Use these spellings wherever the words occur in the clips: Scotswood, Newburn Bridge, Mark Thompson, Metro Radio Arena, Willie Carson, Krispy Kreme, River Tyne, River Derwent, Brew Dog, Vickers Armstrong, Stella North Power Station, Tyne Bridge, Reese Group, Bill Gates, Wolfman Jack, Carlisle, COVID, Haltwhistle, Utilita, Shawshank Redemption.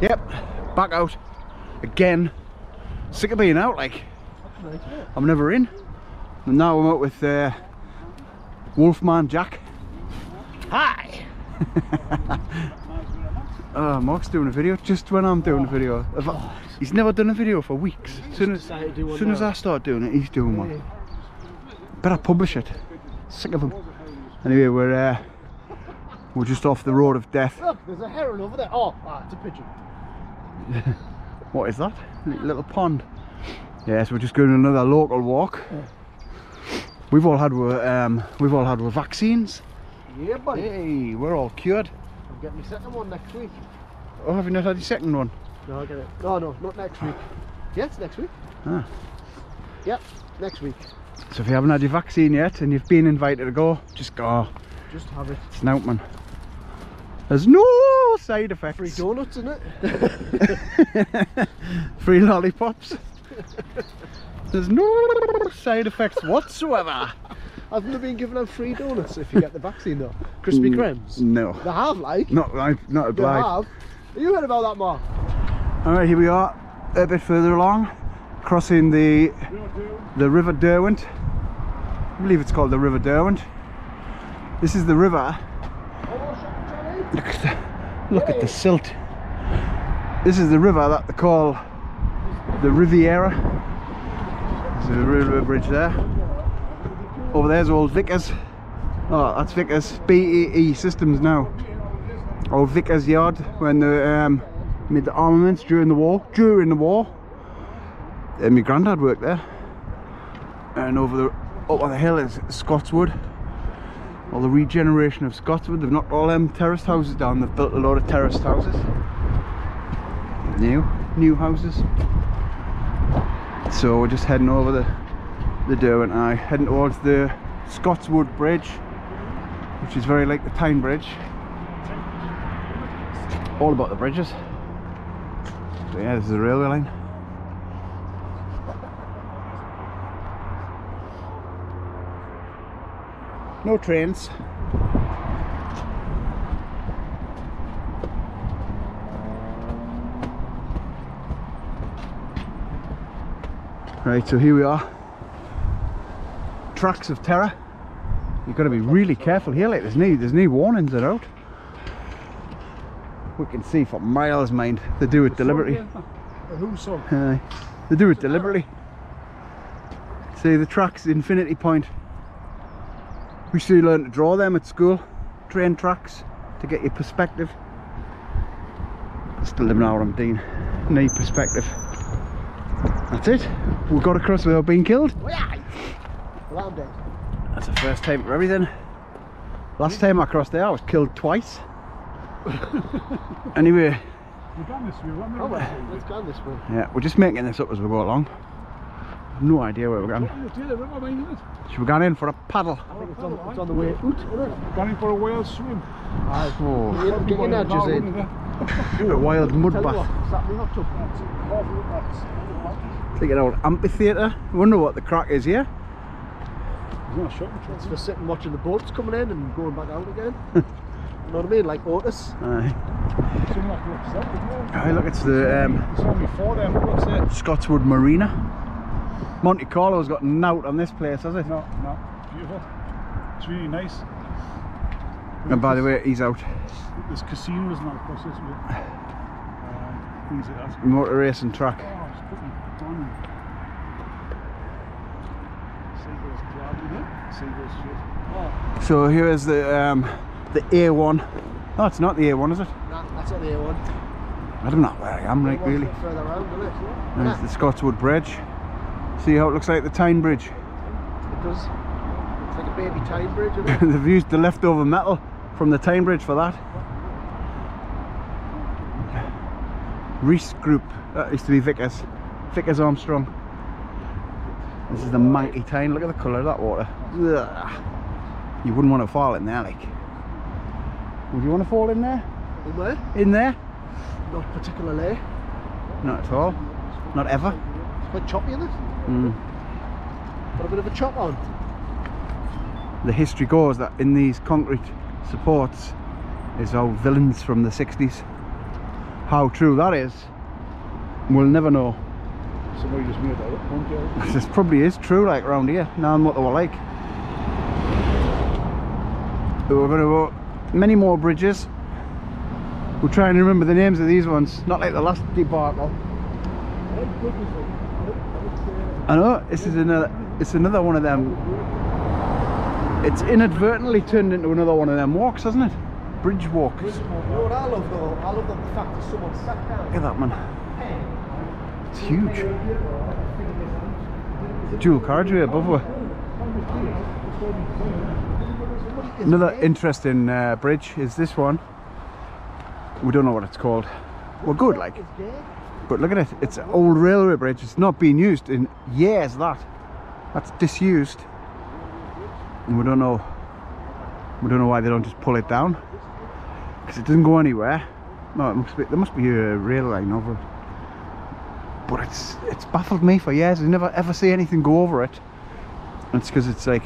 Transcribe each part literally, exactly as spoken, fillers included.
Yep, back out again. Sick of being out, like, I'm never in. And now I'm out with uh, Wolfman Jack. Hi! uh, Mark's doing a video just when I'm doing oh. a video. Oh. He's never done a video for weeks. As soon as, soon as I start doing it, he's doing one. Better publish it. Sick of him. Anyway, we're uh, we're just off the road of death. Look, there's a heron over there. Oh, ah, it's a pigeon. What is that? A little pond. Yes, yeah, so we're just doing another local walk. Yeah. We've all had our, um, we've all had our vaccines. Yeah, buddy. Hey, we're all cured. I'm getting my second one next week. Oh, have you not had your second one? No, I get it. No, no, not next week. Yes, yeah, next week. Ah. Yep, next week. So if you haven't had your vaccine yet and you've been invited to go, just go. Just have it. Snout, man. There's no side effects. Free donuts, isn't it? Free lollipops. There's no side effects whatsoever. I've never been given out free donuts if you get the vaccine though. Krispy Kremes? No. They have, like. Not like, not obliged. They have. You heard about that, Mark? Alright, here we are, a bit further along, crossing the the River Derwent. I believe it's called the River Derwent. This is the river. Look at the Look at the silt. This is the river that they call the Riviera. There's a river bridge there. Over there's old Vickers. Oh, that's Vickers. B E E Systems now. Old Vickers Yard when they um, made the armaments during the war. During the war. And my granddad worked there. And over the up on the hill is Scotswood. All the regeneration of Scotswood. They've knocked all them terraced houses down. They've built a lot of terraced houses. New, new houses. So we're just heading over the the Derwent Eye, heading towards the Scotswood Bridge, which is very like the Tyne Bridge. All about the bridges. But yeah, this is the railway line. No trains. Right, so here we are. Tracks of terror. You've got to be really careful here. Like there's no there's no warnings that out. We can see for miles, mind. They do it deliberately. Who's song? Uh, they do it deliberately. See the tracks, infinity point. We used to learn to draw them at school, train tracks, to get your perspective. Still living out on Dean, need perspective. That's it, we got across without being killed. Well, I'm dead. That's the first time for everything. Last time I crossed there I was killed twice. Anyway. We've gone this way, we're right? Let's go this way. Yeah, we're just making this up as we go along. No idea where we're going. Should we go in for a paddle? I think it's on, it's on the way out. Going in for a wild swim. Oh, get your nudges in. A wild mud bath. It's like an old amphitheatre. I wonder what the crack is here. It's for sitting watching the boats coming in and going back out again. You know what I mean? Like Otis. Aye. Aye, look, it's the um, Scotswood Marina. Monte Carlo's got nought on this place, has it? No, no. Beautiful. It's really nice. And there's by the way, he's out. There's casinos now across this way. Uh, things like that. Motor racing track. Oh, it's pretty done. Seagulls gliding there. Seagulls straight. Oh. So here is the um, the A one. No, it's not the A one, is it? No, that's not the A one. I don't know where I am, right, really. Further around, isn't it? There's the Scotswood Bridge. See how it looks like the Tyne Bridge? It does. It's like a baby Tyne Bridge, isn't it? They've used the leftover metal from the Tyne Bridge for that. Reese Group. That used to be Vickers. Vickers Armstrong. This is the mighty Tyne. Look at the colour of that water. Ugh. You wouldn't want to fall in there, like. Would you want to fall in there? In there? In there? Not particularly. Not at all. Not ever. It's quite choppy, isn't it? Mm. Got a bit of a chop on. The history goes that in these concrete supports is our villains from the sixties How true that is, we'll never know. Somebody just made that up, won't you? This probably is true, like around here, knowing what they were like. So we're going to go many more bridges. We'll try and remember the names of these ones, not like the last debacle. I know, this is another, it's another one of them. It's inadvertently turned into another one of them walks, hasn't it? Bridge walks. You know what I love though? I love the fact that someone sat down. Look at that, man. It's huge. Dual carriageway above her. Another interesting uh, bridge is this one. We don't know what it's called. We're good, like. But look at it. It's an old railway bridge. It's not been used in years, that. That's disused. And we don't know. We don't know why they don't just pull it down, because it doesn't go anywhere. No, it must be, there must be a rail line over it. But it's it's baffled me for years. I never ever see anything go over it. And it's because it's like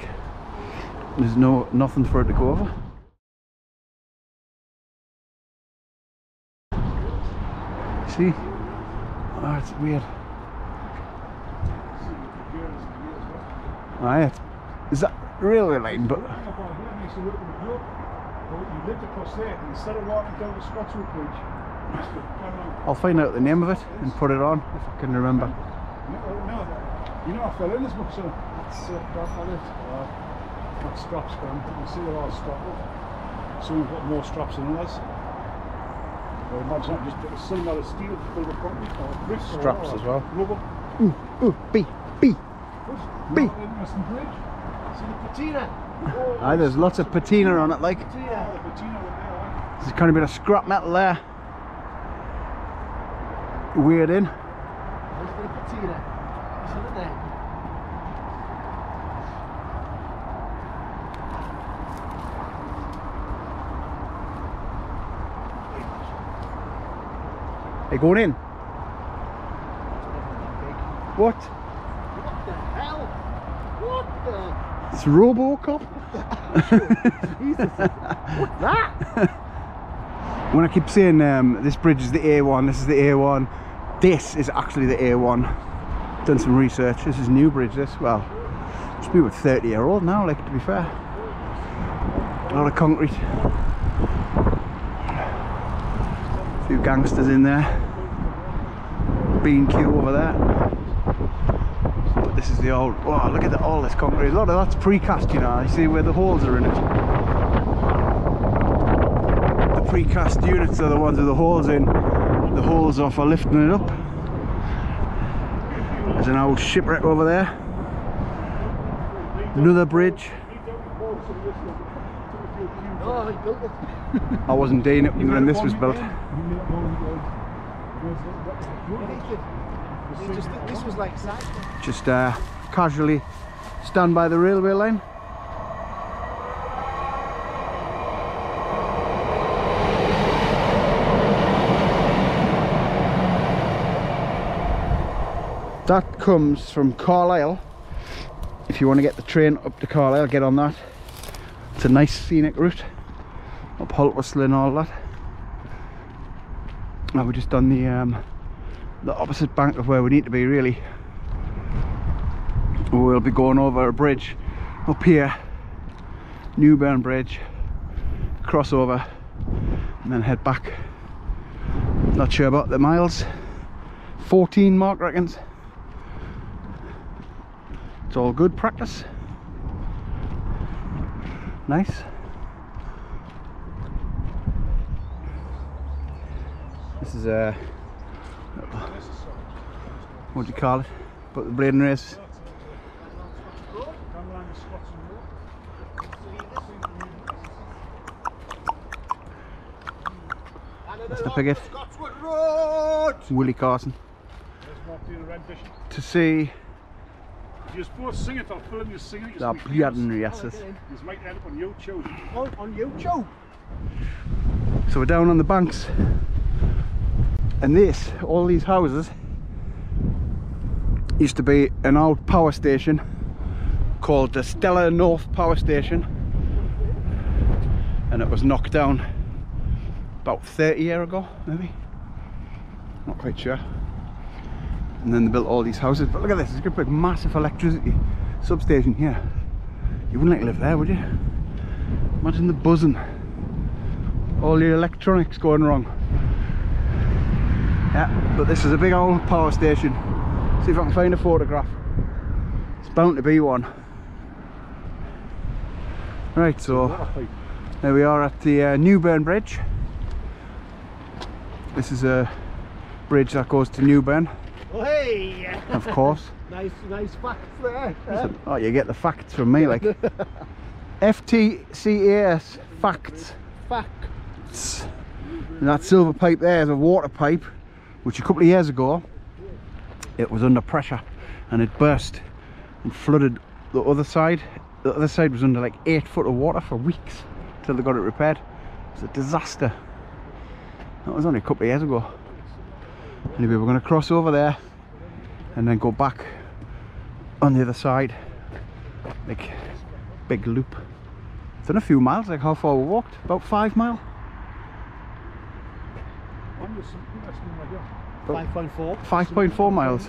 there's no nothing for it to go over. See? Oh, it's weird. Ah, yeah. Is that railway line? But you lived across there, and instead of walking down the Scotswood Bridge, I'll find out the name of it and put it on if I can remember. No, no, you know I fell in as much, so that's uh, uh, not straps, but I'm going to see a lot of straps. Some have got more straps than others. I imagine I've just put a similar amount of steel to build a concrete or a brick straps or, or as well. Rubber. Ooh, ooh, B, B, B. Interesting bridge. See the patina. Aye, there's lots of patina on it, like. There's kind of a bit of scrap metal there. Weird in. There's the patina. They're going in. What? What the hell? What the? It's Robocop. Jesus, what's that? When I keep saying um, this bridge is the A one, this is the A one, this is actually the A one. I've done some research. This is Newbridge. This, well, it's probably about thirty year old now. Like, to be fair, a lot of concrete. A few gangsters in there. B and Q over there. This is the old, wow, look at the, all this concrete. A lot of that's precast, you know, you see where the holes are in it. The precast units are the ones with the holes in. The holes are for lifting it up. There's an old shipwreck over there. Another bridge. I wasn't doing it when this was built. Just, this was like just uh, casually stand by the railway line. That comes from Carlisle. If you want to get the train up to Carlisle, get on that. It's a nice scenic route up Haltwhistle and all that. Now we're just on the um, the opposite bank of where we need to be, really. We'll be going over a bridge up here, Newburn Bridge, cross over and then head back. Not sure about the miles, fourteen mark reckons. It's all good practice. Nice. This is a uh, what do you call it? But the blading race. That's the picket. Willie Carson. To see. If you're supposed to sing it, I'll film you singing it. That bloody asses. This might end up on YouTube. Oh, on YouTube. So we're down on the banks. And this, all these houses, used to be an old power station called the Stella North Power Station, and it was knocked down about thirty years ago, maybe. not quite sure. And then they built all these houses, but look at this, it's got a big massive electricity substation here. You wouldn't like to live there, would you? Imagine the buzzing, all the electronics going wrong. Yeah, but this is a big old power station. See if I can find a photograph. It's bound to be one. Right, so there we are at the uh, Newburn Bridge. This is a bridge that goes to Newburn. Oh, hey! Of course. nice, nice facts there. Eh? Oh, you get the facts from me, like F T C A S facts. Facts. And that silver pipe there is a water pipe, which a couple of years ago it was under pressure and it burst and flooded the other side. The other side was under like eight foot of water for weeks till they got it repaired. It's a disaster. That was only a couple of years ago. Anyway, we're going to cross over there and then go back on the other side, like big loop. Done a few miles. Like how far we walked? About five mile. five point four. five point four miles.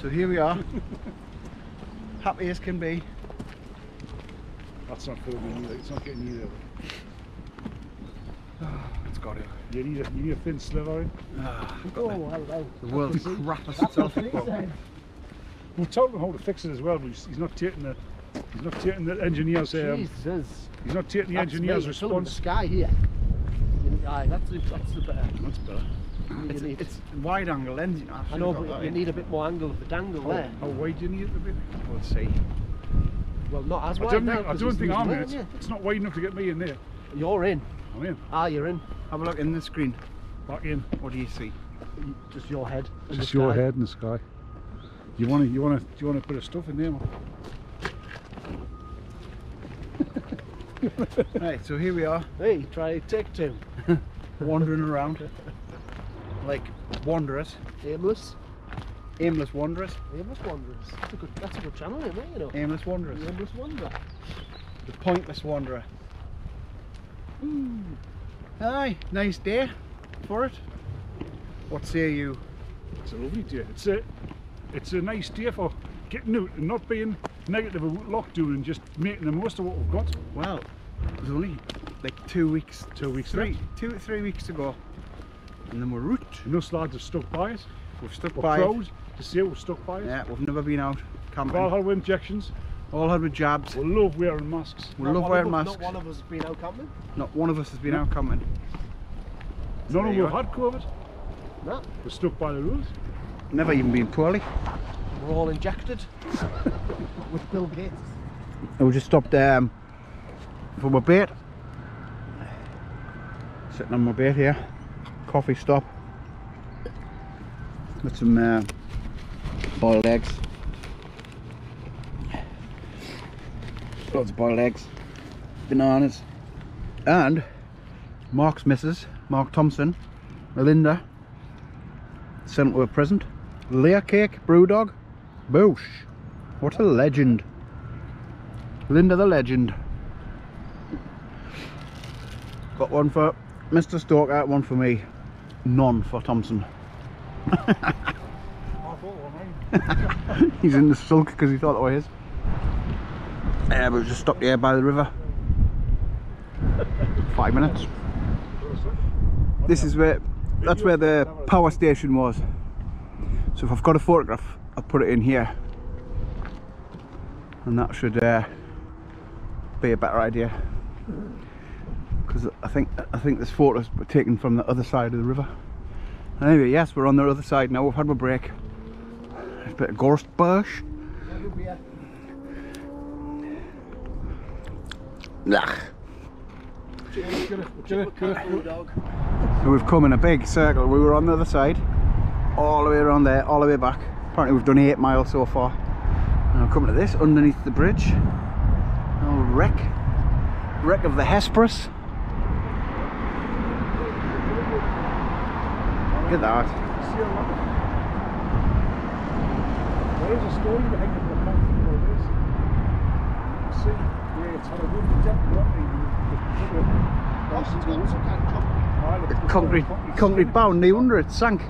So here we are. Happy as can be. That's not filming either. It's not getting either. Oh, it's got it. You need a, you need a thin sliver in. Ah, oh, hello. The world crappers itself. We told him how to fix it as well, but he's, he's not taking the, he's not taking the engineer's. Um, Jesus. He's not taking the that's engineer's me. response. It's the sky here. Aye, that's, that's the better. That's better. It's, need, it's wide angle lens, you know. I know, but you in. need a bit more angle of the dangle how, there. How wide do you need it to be? We'll see. Well, not as wide. I don't, now, think, I don't think I'm in. It's, it's not wide enough to get me in there. You're in. I'm in. Ah, you're in. Have a look in the screen. Back in. What do you see? Just your head. Just your head in the sky. You want to? You want to? Do you want to put a stuff in there? Right, so here we are. Hey, try to take two. Wandering around. Like wanderers. Aimless. Aimless wanderers. Aimless wanderers. That's a good, that's a good channel, isn't it? You know? Aimless wanderers. The aimless wanderer. The pointless wanderer. Mm. Aye, nice day for it. What say you? It's a lovely day. It's a, it's a nice day for getting out and not being negative of lockdown and just making the most of what we've got. Well, it was only like two weeks, two weeks, three, two, three weeks ago, and then we're root. And us lads have stuck by it. We've stuck we're by it. We're proud to say we've stuck by it. Yeah, we've never been out camping. We've all had with injections. All had with jabs. We love wearing masks. We not love wearing us, masks. Not one of us has been out camping. Not one of us has been no. out camping. So None of us had COVID. No. We're stuck by the rules. Never even been poorly. We're all injected with Bill Gates. And we just stopped um, for my bait. Sitting on my bait here. Coffee stop. Got some uh, boiled eggs. Lots of boiled eggs, bananas, and Mark's missus, Mark Thompson, Melinda, sent her a present. Layer cake, brew dog. Boosh. What a legend. Linda the legend. Got one for Mister Stoker, one for me. None for Thompson. He's in the sulk because he thought that was his. Yeah, but we just stopped here by the river. Five minutes. This is where, that's where the power station was. So if I've got a photograph, I'll put it in here. And that should uh, be a better idea. Because I think I think this photos were taken from the other side of the river. Anyway, yes, we're on the other side now. We've had a break. A bit of gorse bush. Nah. So we've come in a big circle. We were on the other side, all the way around there, all the way back. Apparently we've done eight miles so far. Now coming to this, underneath the bridge. Old wreck. Wreck of the Hesperus. Look at that. There is a story behind the pamphlet like this. See, yeah, it's had a good depth, not the concrete concrete bound knee under it, sank.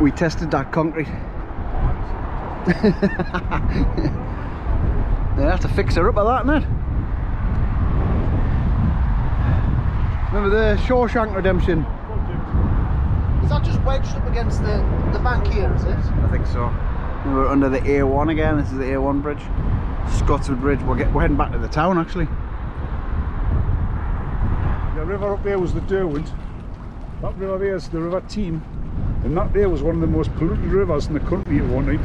We tested that concrete. They have to fix her up like that, man. Remember the Shawshank Redemption? Is that just wedged up against the, the bank here, is it? I think so. We're under the A one again. This is the A one bridge. Scotswood Bridge. We're, get, we're heading back to the town, actually. The river up there was the Derwent. That river there is the River Tyne. And that there was one of the most polluted rivers in the country at one night.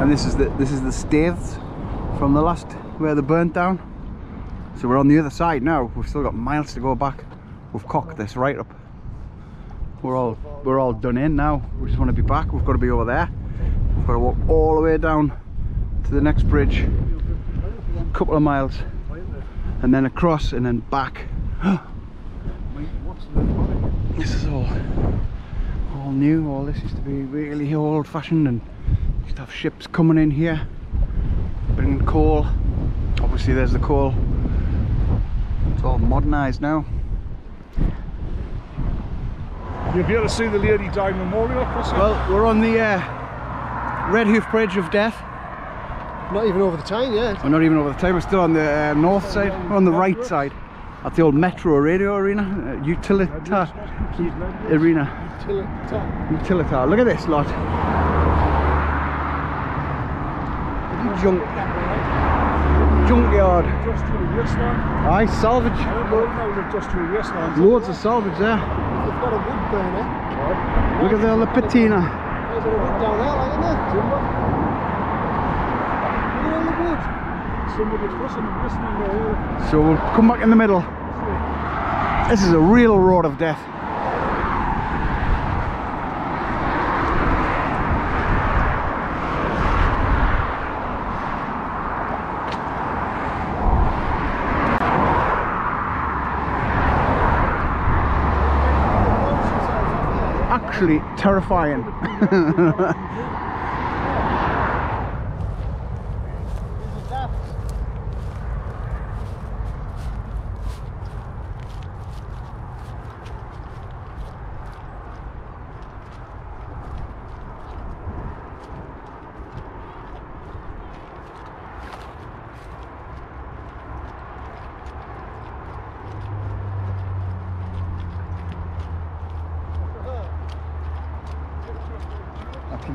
And this is the this is the staithes from the last where they burnt down. So we're on the other side now. We've still got miles to go back. We've cocked this right up. We're all we're all done in now. We just want to be back. We've got to be over there. We've got to walk all the way down to the next bridge, a couple of miles, and then across and then back. This is all all new. All this used to be really old-fashioned, and used to have ships coming in here, bringing coal. Obviously, there's the coal. It's all modernised now. You'll be able to see the Lady Di Memorial crossing. Well, we're on the uh, Red Hoof Bridge of Death. Not even over the Tyne yet. We're not even over the Tyne. We're still on the uh, north side. We're on the right side. At the old Metro Radio Arena, uh, Utilita Arena. Utilita. Utilita. Look at this lot. Junk. Junkyard. Industrial wasteland. Aye, salvage. I don't know industrial wasteland. Loads of salvage there. They've got a wood burner. Right. Look at the little patina. There's a wood down there, like, isn't there? Timber. Look at all the wood. Somebody fussing and whistling there. So we'll come back in the middle. This is a real road of death. Actually terrifying.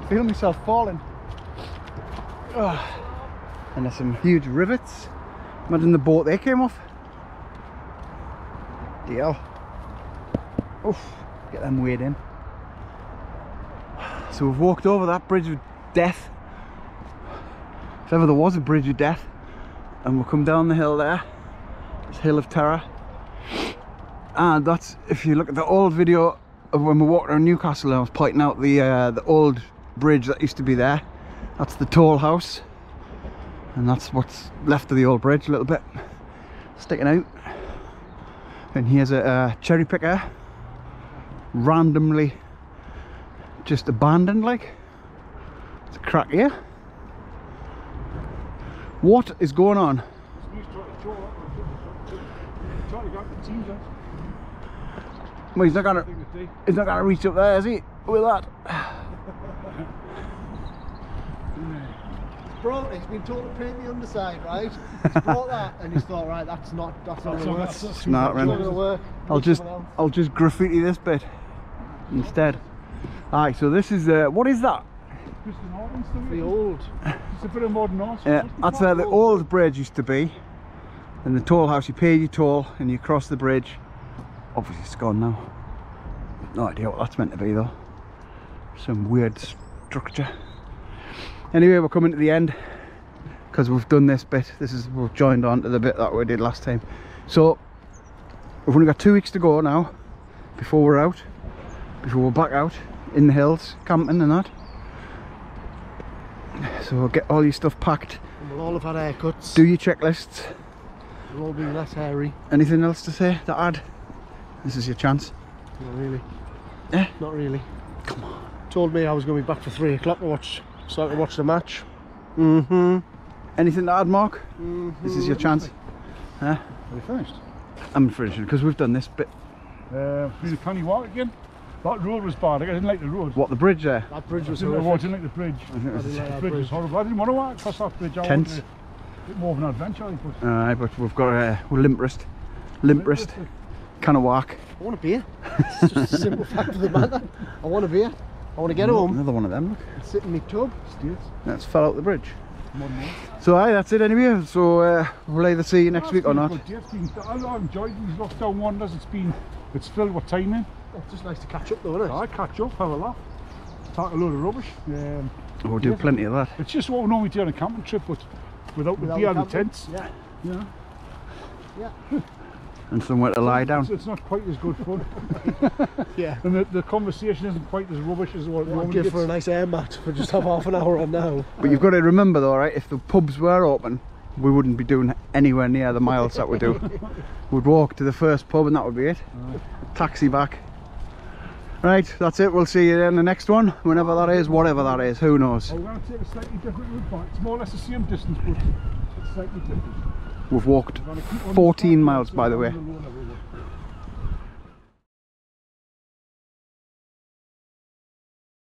Feel myself falling. Oh. And there's some huge rivets. Imagine the boat they came off. D L. Oof, get them weighed in. So we've walked over that bridge of death. If ever there was a bridge of death. And we'll come down the hill there. This hill of terror. And that's, if you look at the old video of when we walked around Newcastle, I was pointing out the uh, the old bridge that used to be there. That's the toll house, and that's what's left of the old bridge, a little bit sticking out. And here's a, a cherry picker, randomly just abandoned. Like, it's a crack here. What is going on? Well, he's not gonna he's not gonna reach up there, is he, with that? Brought, he's been told to paint the underside, right? He's brought that, and he's thought, right, that's not that's not gonna work. That's, that's not not gonna work. I'll just I'll just graffiti this bit instead. Alright, so this is uh, what is that? It's the old. It's a bit of modern art. Yeah, that's where uh, the old bridge used to be, and the toll house. You pay your toll, and you cross the bridge. Obviously, it's gone now. No idea what that's meant to be though. Some weird structure. Anyway, we're coming to the end because we've done this bit. This is, we've joined on to the bit that we did last time. So we've only got two weeks to go now before we're out, before we're back out in the hills, camping and that. So we'll get all your stuff packed. And we'll all have had haircuts. Do your checklists. We'll all be less hairy. Anything else to say, to add? This is your chance. Not really. Yeah? Not really. Come on. Told me I was going to be back for three o'clock to watch. So I can watch the match. Mm-hmm. Anything to add, Mark? Mm-hmm. This is your chance. Huh? Are we finished? I'm finishing because we've done this bit. Uh, the county walk again. That road was bad. I didn't like the road. What, the bridge there? That bridge was horrible. I didn't like the bridge. I didn't like that the bridge, bridge was horrible. I didn't want to walk across that bridge. I Tense. A bit more of an adventure, I think. Aye, but we've got a uh, limp wrist. Limp wrist. Can't walk. I want a beer. It's just a simple fact of the matter. I want a beer. I want to get home. Another one of them, look. Sit in my tub. Let's fell out the bridge. So aye, that's it anyway. So uh, we'll either see you next that's week or not. I've enjoyed these lockdown wonders. It's been, it's filled with time in. It's just nice to catch up though, isn't it? I catch up, have a laugh. Talk a load of rubbish. Um, we'll do yeah. plenty of that. It's just what we normally do on a camping trip, but without, without the beer and the tents. Yeah. Yeah. Yeah. And somewhere to lie down. It's, it's not quite as good fun. Yeah. And the, the conversation isn't quite as rubbish as what it normally is. Give for a nice air mat for just have half an hour on now. But you've got to remember though, right, if the pubs were open, we wouldn't be doing anywhere near the miles that we do. We'd walk to the first pub and that would be it. Right. Taxi back. Right, that's it. We'll see you in the next one. Whenever that is, whatever that is, who knows. Well, we're going to take a slightly different route back. It's more or less the same distance, but it's slightly different. We've walked fourteen miles, by the way.